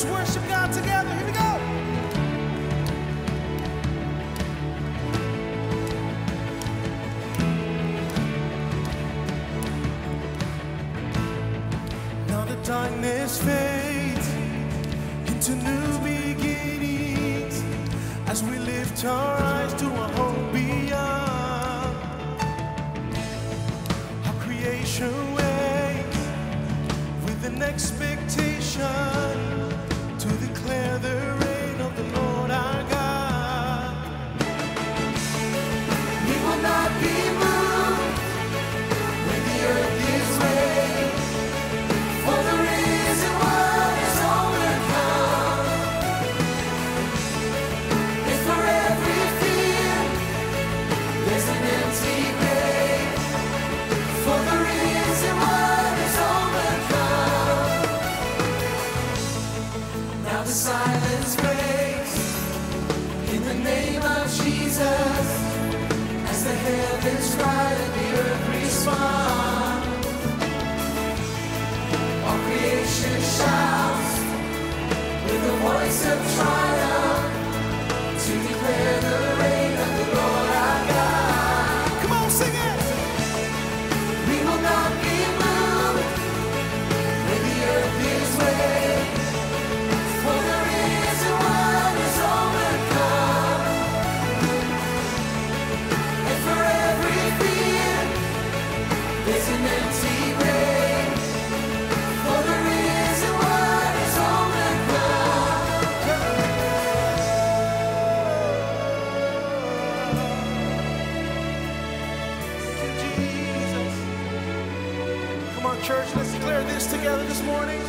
just worship God together. Here we go. Now the darkness fades into new beginnings as we lift our eyes to a hope beyond. Our creation waits with an expectation to declare the reign of the Lord our God. We will not be moved when the earth is raised, for the reason why is overcome. If for every fear there's an empty grave, for the reason why is overcome. Now the silence breaks in the name of Jesus, as the heavens cry and the earth respond. All creation shouts with a voice of triumph to declare the reign of the Lord our God. Come on, sing it. We will not be moved when the earth is weighed, for the reason why is overcome. And for every fear there's an empty grave, for the reason why is overcome. Thank you, Jesus. Come on, church, let's declare this together this morning.